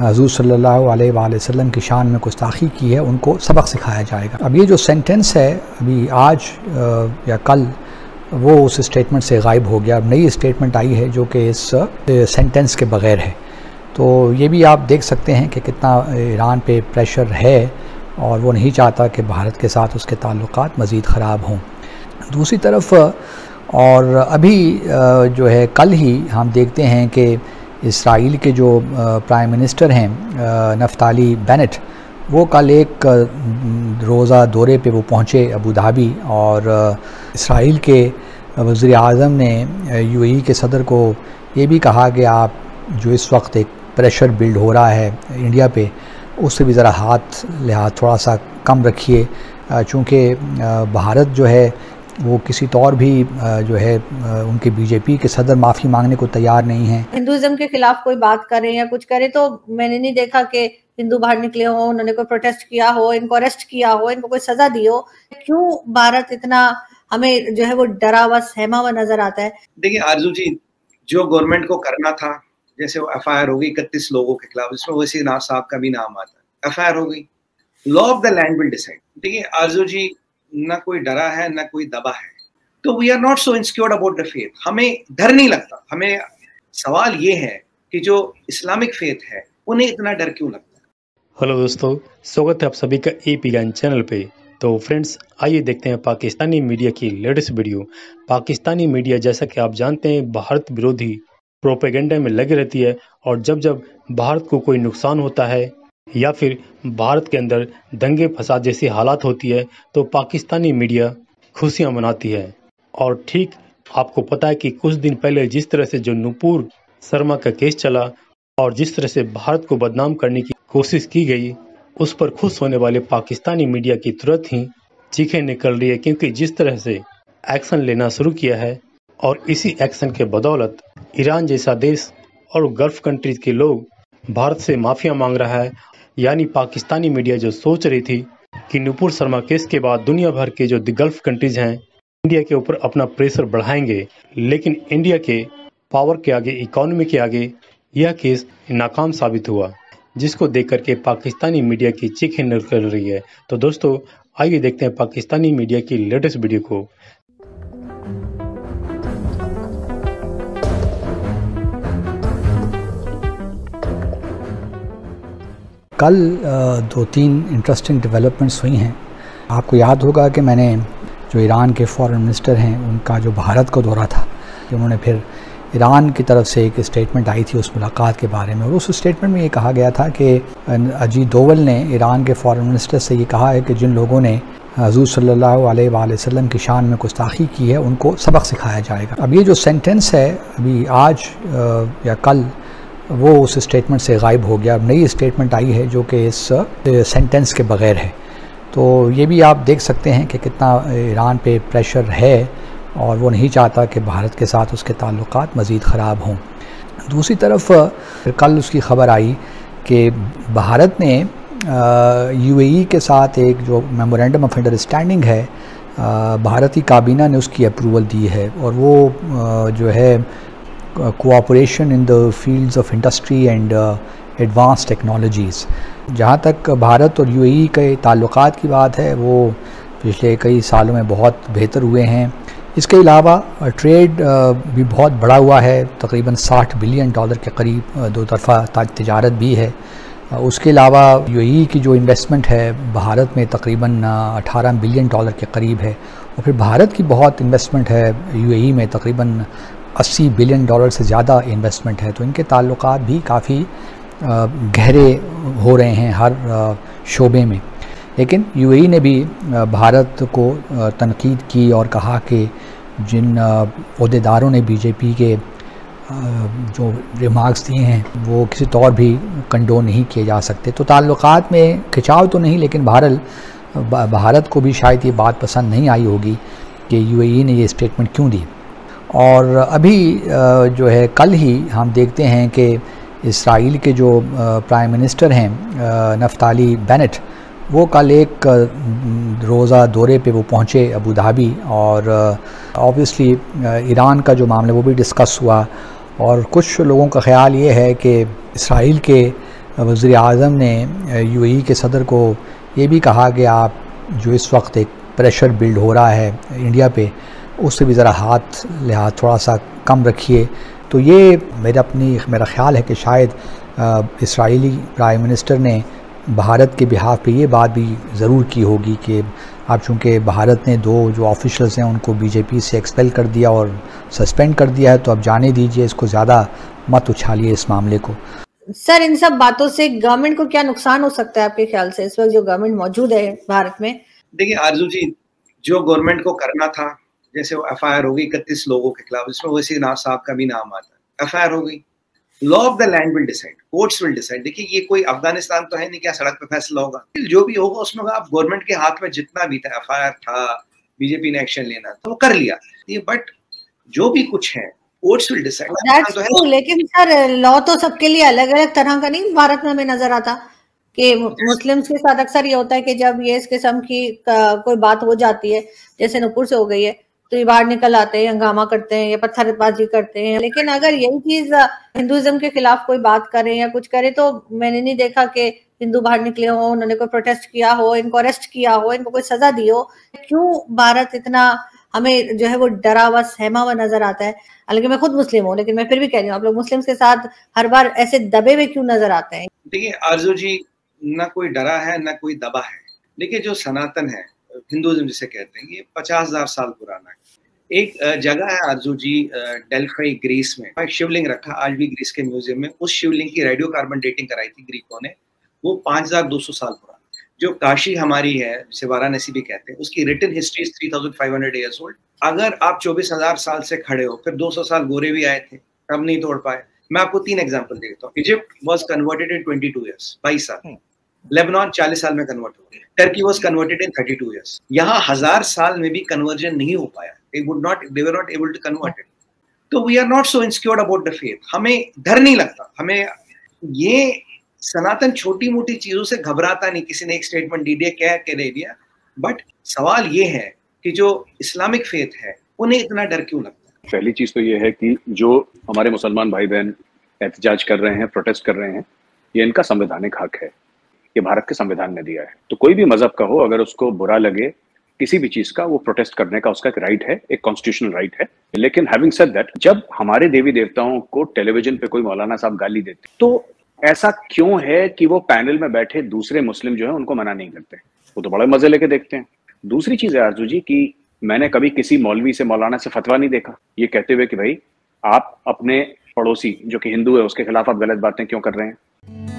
हुज़ूर सल्लल्लाहु अलैहि वसल्लम की शान में गुस्ताखी की है, उनको सबक सिखाया जाएगा। अब ये जो सेंटेंस है अभी आज या कल वो उस स्टेटमेंट से गायब हो गया। अब नई स्टेटमेंट आई है जो कि इस सेंटेंस के बग़ैर है। तो ये भी आप देख सकते हैं कि कितना ईरान पे प्रेशर है और वो नहीं चाहता कि भारत के साथ उसके ताल्लुकात मज़ीद ख़राब हों। दूसरी तरफ और अभी जो है कल ही हम देखते हैं कि इसराइल के जो प्राइम मिनिस्टर हैं नफताली बेनेट, वो कल एक रोज़ा दौरे पे वो पहुँचे अबू धाबी और इसराइल के वज़ीर आज़म ने यूएई के सदर को ये भी कहा कि आप जो इस वक्त एक प्रेशर बिल्ड हो रहा है इंडिया पे, उससे भी ज़रा हाथ लिहाज थोड़ा सा कम रखिए, चूँकि भारत जो है वो किसी तौर भी जो है उनके बीजेपी के सदर माफ़ी मांगने को तैयार नहीं है। हिंदुज़म के खिलाफ कोई बात करें या कुछ करें तो मैंने नहीं देखा कि हिंदू बाहर निकले हो, उन्होंने कोई प्रोटेस्ट किया हो, इनको अरेस्ट किया हो, इनको कोई सजा दी हो। क्यों भारत इतना हमें जो है वो डरा हुआ सहमा हुआ नजर आता है? देखिए आरजू जी, जो गवर्नमेंट को करना था, जैसे FIR हो गई 31 लोगों के खिलाफ, इसमें वैसे नाम साहब का भी नाम आता है, FIR हो गई। Law of the land will decide. देखिए आरजू जी, ना कोई डरा है ना कोई दबा है, तो we are not so insecure about the faith. हमें डर नहीं लगता। हमें सवाल ये है कि जो इस्लामिक फेथ है उन्हें इतना डर क्यों लगता है? हेलो दोस्तों, स्वागत है आप सभी का APN चैनल पे। तो फ्रेंड्स, आइए देखते हैं पाकिस्तानी मीडिया की लेटेस्ट वीडियो। पाकिस्तानी मीडिया जैसा कि आप जानते हैं भारत विरोधी प्रोपेगेंडा में लगी रहती है और जब जब भारत को कोई नुकसान होता है या फिर भारत के अंदर दंगे फसाद जैसी हालात होती है तो पाकिस्तानी मीडिया खुशियाँ मनाती है। और ठीक आपको पता है कि कुछ दिन पहले जिस तरह से जो नूपुर शर्मा का केस चला और जिस तरह से भारत को बदनाम करने की कोशिश की गई, उस पर खुश होने वाले पाकिस्तानी मीडिया की तुरंत ही चीखें निकल रही है, क्योंकि जिस तरह से एक्शन लेना शुरू किया है और इसी एक्शन के बदौलत ईरान जैसा देश और गल्फ कंट्रीज के लोग भारत से माफिया मांग रहा है। यानी पाकिस्तानी मीडिया जो सोच रही थी कि नूपुर शर्मा केस के बाद दुनिया भर के जो गल्फ कंट्रीज हैं इंडिया के ऊपर अपना प्रेशर बढ़ाएंगे, लेकिन इंडिया के पावर के आगे, इकोनॉमी के आगे यह केस नाकाम साबित हुआ, जिसको देख करके पाकिस्तानी मीडिया की चीखें निकल रही है। तो दोस्तों, आइए देखते हैं पाकिस्तानी मीडिया की लेटेस्ट वीडियो को। कल 2-3 इंटरेस्टिंग डेवलपमेंट्स हुई हैं। आपको याद होगा कि मैंने जो ईरान के फॉरेन मिनिस्टर हैं उनका जो भारत का दौरा था, उन्होंने फिर ईरान की तरफ से एक स्टेटमेंट आई थी उस मुलाकात के बारे में, और उस स्टेटमेंट में ये कहा गया था कि अजीत दोवल ने ईरान के फॉरेन मिनिस्टर से ये कहा है कि जिन लोगों ने हुज़ूर सल्लल्लाहु अलैहि वसल्लम की शान में गुस्ताखी की है उनको सबक सिखाया जाएगा। अब ये जो सेंटेंस है अभी आज या कल वो उस स्टेटमेंट से गायब हो गया। अब नई स्टेटमेंट आई है जो कि इस सेंटेंस के बग़ैर है। तो ये भी आप देख सकते हैं कि कितना ईरान पे प्रेशर है और वो नहीं चाहता कि भारत के साथ उसके ताल्लुकात मज़ीद ख़राब हों। दूसरी तरफ फिर कल उसकी ख़बर आई कि भारत ने UAE के साथ एक जो मेमोरेंडम ऑफ अंडरस्टैंडिंग है, भारतीय काबीना ने उसकी अप्रूवल दी है और वो जो है cooperation in the fields of industry and advance technologies. जहाँ तक भारत और UAE के ताल्लुकात की बात है वो पिछले कई सालों में बहुत बेहतर हुए हैं। इसके अलावा ट्रेड भी बहुत बढ़ा हुआ है, तकरीबन $60 बिलियन के करीब दो तरफ़ा तजारत भी है। उसके अलावा UAE की जो इन्वेस्टमेंट है भारत में तकरीबन $18 बिलियन के करीब है, और फिर भारत की बहुत इन्वेस्टमेंट है UAE में, तकरीबन $80 बिलियन से ज़्यादा इन्वेस्टमेंट है। तो इनके ताल्लुकात भी काफ़ी गहरे हो रहे हैं हर शोबे में। लेकिन UAE ने भी भारत को तनकीद की और कहा कि जिन अहदेदारों ने बीजेपी के जो रिमार्क्स दिए हैं वो किसी तौर भी कंडोन नहीं किए जा सकते। तो ताल्लुकात में खिंचाव तो नहीं, लेकिन भारत को भी शायद ये बात पसंद नहीं आई होगी कि UAE ने ये स्टेटमेंट क्यों दी। और अभी जो है कल ही हम देखते हैं कि इसराइल के जो प्राइम मिनिस्टर हैं नफताली बेनेट, वो कल एक रोज़ा दौरे पे वो पहुँचे अबू धाबी और ऑब्वियसली ईरान का जो मामला वो भी डिस्कस हुआ। और कुछ लोगों का ख्याल ये है कि इसराइल के वज़ीर आज़म ने यूएई के सदर को ये भी कहा कि आप जो इस वक्त एक प्रेशर बिल्ड हो रहा है इंडिया पे, उससे भी ज़रा हाथ लिहाज थोड़ा सा कम रखिए। तो ये मेरा ख़्याल है कि शायद इसराइली प्राइम मिनिस्टर ने भारत के बिहाफ़ पे ये बात भी ज़रूर की होगी कि अब चूँकि भारत ने दो जो ऑफिशल्स हैं उनको बीजेपी से एक्सपेल कर दिया और सस्पेंड कर दिया है, तो अब जाने दीजिए, इसको ज़्यादा मत उछालिए इस मामले को। सर, इन सब बातों से गवर्नमेंट को क्या नुकसान हो सकता है आपके ख्याल से, इस वक्त जो गवर्नमेंट मौजूद है भारत में? देखिए आरजू जी, जो गवर्नमेंट को करना था, जैसे एफआईआर हो गई 31 लोगों के खिलाफ, इसमें वैसे ना साहब का भी नाम आता है, एफआईआर हो गई, law of the land will decide, courts will decide. देखिए ये कोई अफगानिस्तान तो है नहीं क्या सड़क पर फैसला होगा, जो भी होगा उसमें आप गवर्नमेंट के हाथ में जितना भी था, एफआईआर था, बीजेपी ने एक्शन लेना था वो कर लिया, बट जो भी कुछ है कोर्ट्स विल डिसाइड। तो लेकिन सर लॉ तो सबके लिए अलग अलग तरह का नहीं भारत में हमें नजर आता कि मुस्लिम्स के साथ अक्सर ये होता है कि जब ये इस किस्म की कोई बात हो जाती है, जैसे नूपुर से हो गई है, तो ये बाहर निकल आते हैं, हंगामा करते हैं या पत्थरबाजी करते हैं। लेकिन अगर यही चीज हिंदुइज्म के खिलाफ कोई बात करे या कुछ करे तो मैंने नहीं देखा कि हिंदू बाहर निकले हो, उन्होंने कोई प्रोटेस्ट किया हो, इनको अरेस्ट किया हो, इनको कोई सजा दी हो। क्यों भारत इतना हमें जो है वो डरा हुआ सहमा हुआ नजर आता है? हालांकि मैं खुद मुस्लिम हूँ, लेकिन मैं फिर भी कह रही हूँ आप लोग मुस्लिम के साथ हर बार ऐसे दबे हुए क्यों नजर आते हैं? देखिए आरजू जी, ना कोई डरा है ना कोई दबा है। देखिए जो सनातन है, हिंदुइज्म जिसे कहते हैं, ये 50,000 साल पुराना है। एक जगह है आरजू जी डेल्फी ग्रीस में, एक शिवलिंग रखा आज भी ग्रीस के म्यूजियम में, उस शिवलिंग की रेडियो कार्बन डेटिंग कराई थी ग्रीकों ने, वो 5,200 साल पुराना। जो काशी हमारी है जिसे वाराणसी भी कहते हैं, उसकी रिटन हिस्ट्री 3,500 ईयर्स ओल्ड। अगर आप 24,000 साल से खड़े हो, फिर 200 साल गोरे भी आए थे, तब नहीं तोड़ पाए। मैं आपको तीन एग्जांपल देता हूँ। Egypt was converted in 22 years, 22 साल। लेबनान 40 साल में कन्वर्ट हो गया। Turkey was converted in 32 years. यहाँ 1,000 साल में भी कन्वर्जन नहीं हो पाया, they were not able to convert it। तो we are not so insecure about the faith, हमें डर नहीं लगता। हमें ये सनातन छोटी मोटी चीजों से घबराता नहीं, किसी ने एक स्टेटमेंट दे दिया, कह के दे दिया। बट सवाल ये है कि जो इस्लामिक फेथ है उन्हें इतना डर क्यों लगता है? पहली चीज तो ये है कि जो हमारे मुसलमान भाई बहन एहतजाज कर रहे हैं, प्रोटेस्ट कर रहे हैं, ये इनका संवैधानिक हक है, ये भारत के संविधान ने दिया है। तो कोई भी मजहब का हो, अगर उसको बुरा लगे किसी भी चीज का, वो प्रोटेस्ट करने का उसका एक राइट है, एक कॉन्स्टिट्यूशनल राइट है। लेकिन हैविंग सेड दैट, जब हमारे देवी देवताओं को टेलीविजन पे कोई मौलाना साहब गाली देते, तो ऐसा क्यों है कि वो पैनल में बैठे दूसरे मुस्लिम जो है उनको मना नहीं करते? वो तो बड़े मजे लेके देखते हैं। दूसरी चीज है आरजू जी कि मैंने कभी किसी मौलवी से, मौलाना से फतवा नहीं देखा ये कहते हुए कि भाई आप अपने पड़ोसी जो कि हिंदू है उसके खिलाफ आप गलत बातें क्यों कर रहे हैं।